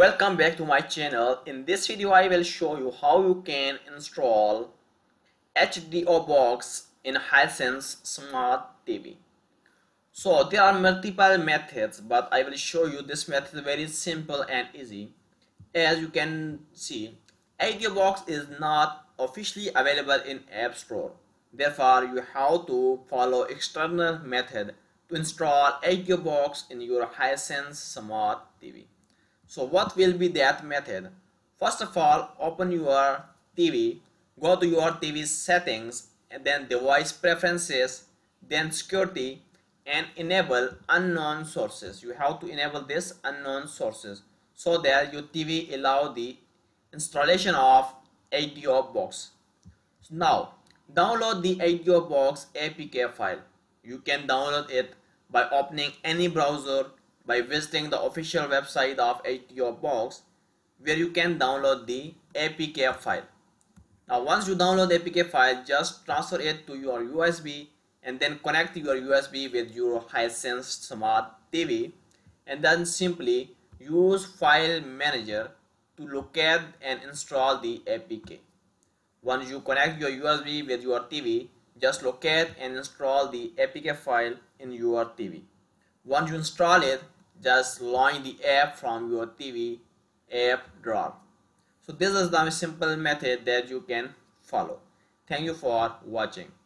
Welcome back to my channel. In this video I will show you how you can install HDO Box in Hisense Smart TV. So there are multiple methods, but I will show you this method very simple and easy. As you can see, HDO Box is not officially available in App Store. Therefore, you have to follow external method to install HDO Box in your Hisense Smart TV. So what will be that method? First of all, open your TV, go to your TV settings and then device preferences, then security, and enable unknown sources. You have to enable this unknown sources so that your TV allow the installation of HDO Box. So now download the HDO Box APK file. You can download it by opening any browser, by visiting the official website of HDO Box where you can download the APK file. Now once you download the APK file, just transfer it to your USB and then connect your USB with your Hisense Smart TV and then simply use File Manager to locate and install the APK. Once you connect your USB with your TV, just locate and install the APK file in your TV. Once you install it, just launch the app from your TV app drawer. So this is the simple method that you can follow. Thank you for watching.